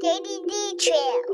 Daddy D Trail.